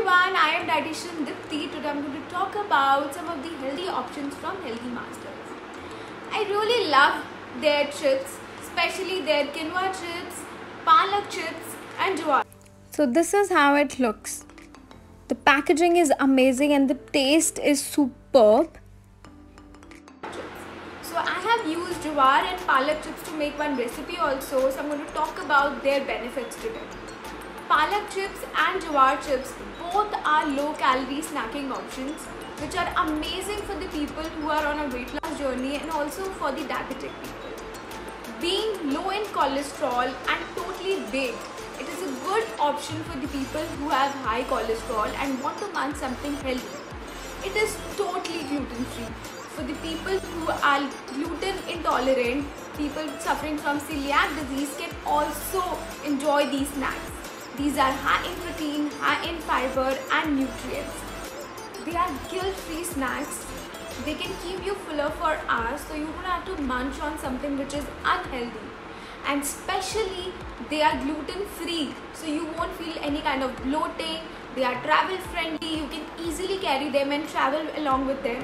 everyone, I am dietitian Dipti. Today I am going to talk about some of the healthy options from Healthy Masters. I really love their chips, especially their quinoa chips, palak chips and jowar. So this is how it looks. The packaging is amazing and the taste is superb. So I have used jowar and palak chips to make one recipe also. So I'm going to talk about their benefits today. Palak chips and jowar chips both are low-calorie snacking options which are amazing for the people who are on a weight loss journey and also for the diabetic people. Being low in cholesterol and totally baked, it is a good option for the people who have high cholesterol and want to munch something healthy. It is totally gluten-free. For the people who are gluten intolerant, people suffering from celiac disease can also enjoy these snacks. These are high in protein, high in fiber and nutrients. They are guilt-free snacks. They can keep you fuller for hours, so you won't have to munch on something which is unhealthy. And especially they are gluten-free, so you won't feel any kind of bloating. They are travel-friendly. You can easily carry them and travel along with them.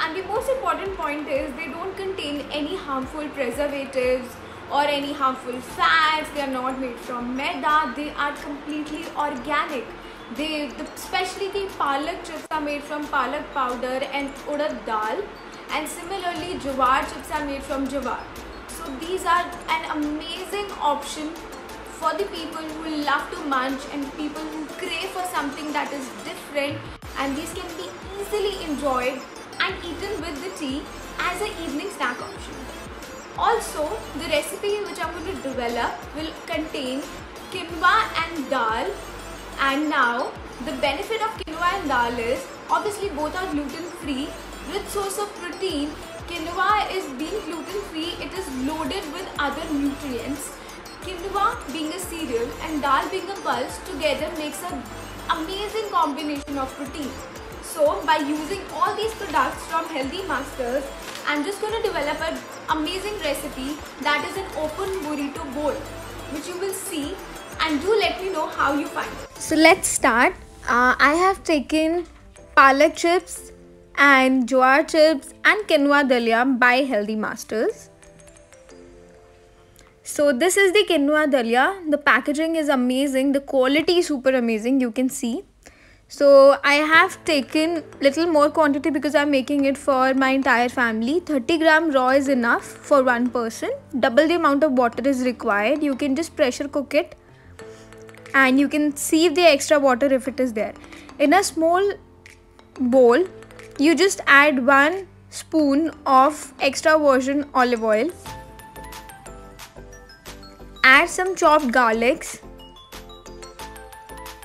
And the most important point is they don't contain any harmful preservatives or any harmful fats. They are not made from maida. They are completely organic. Especially the palak chips are made from palak powder and urad dal, and similarly jowar chips are made from jowar. So these are an amazing option for the people who love to munch and people who crave for something that is different, and these can be easily enjoyed and eaten with the tea as an evening snack option. Also, the recipe which I'm going to develop will contain quinoa and dal. And now, the benefit of quinoa and dal is, obviously both are gluten-free, rich source of protein. Quinoa is being gluten-free, it is loaded with other nutrients. Quinoa being a cereal and dal being a pulse together makes an amazing combination of protein. So, by using all these products from Healthy Masters, I'm just going to develop an amazing recipe that is an open burrito bowl, which you will see. And do let me know how you find it. So let's start. I have taken palak chips and jowar chips and quinoa daliya by Healthy Masters. So this is the quinoa daliya. The packaging is amazing. The quality is super amazing. You can see. So I have taken little more quantity because I'm making it for my entire family. 30 gram raw is enough for one person. Double the amount of water is required. You can just pressure cook it. And you can sieve the extra water if it is there. In a small bowl, you just add 1 spoon of extra virgin olive oil. Add some chopped garlics,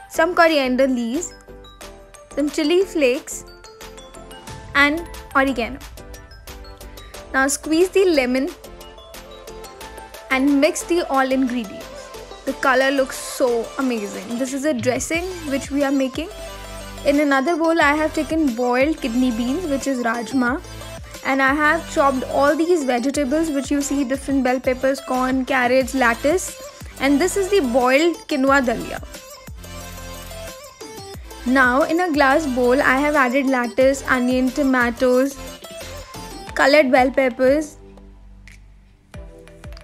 some coriander leaves, some chili flakes and oregano. Now squeeze the lemon and mix the all ingredients. The color looks so amazing. This is a dressing which we are making. In another bowl, I have taken boiled kidney beans, which is rajma. And I have chopped all these vegetables, which you see, different bell peppers, corn, carrots, lettuce. And this is the boiled quinoa daliya. Now, in a glass bowl, I have added lettuce, onion, tomatoes, colored bell peppers,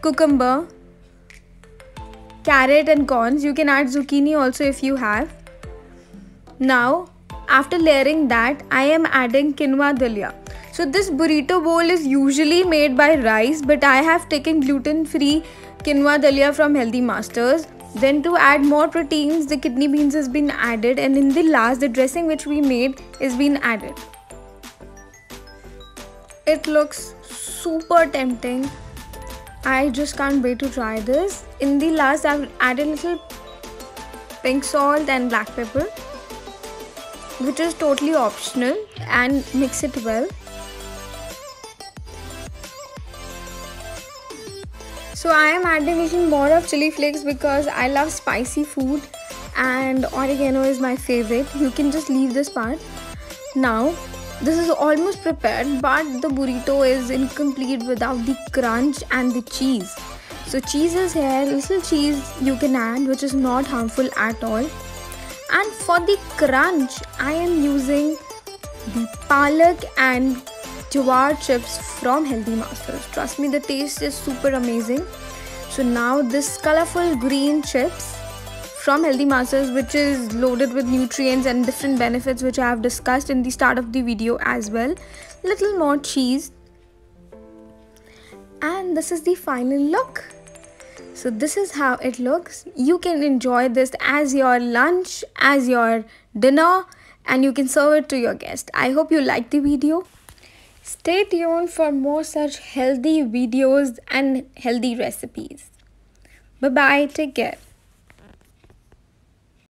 cucumber, carrot and corns. You can add zucchini also if you have. Now, after layering that, I am adding quinoa daliya. So this burrito bowl is usually made by rice, but I have taken gluten-free quinoa daliya from Healthy Masters. Then to add more proteins, the kidney beans has been added, and in the last, the dressing which we made is been added. It looks super tempting. I just can't wait to try this. In the last, I've added a little pink salt and black pepper, which is totally optional, and mix it well. So I am adding a little more of chili flakes because I love spicy food and oregano is my favorite. You can just leave this part. Now, this is almost prepared, but the burrito is incomplete without the crunch and the cheese. So cheese is here, little cheese you can add, which is not harmful at all. And for the crunch, I am using the palak and jowar chips from Healthy Masters. Trust me, the taste is super amazing. So now this colorful green chips from Healthy Masters, which is loaded with nutrients and different benefits which I have discussed in the start of the video as well. Little more cheese. And this is the final look. So this is how it looks. You can enjoy this as your lunch, as your dinner, and you can serve it to your guest. I hope you liked the video. Stay tuned for more such healthy videos and healthy recipes. Bye bye, take care.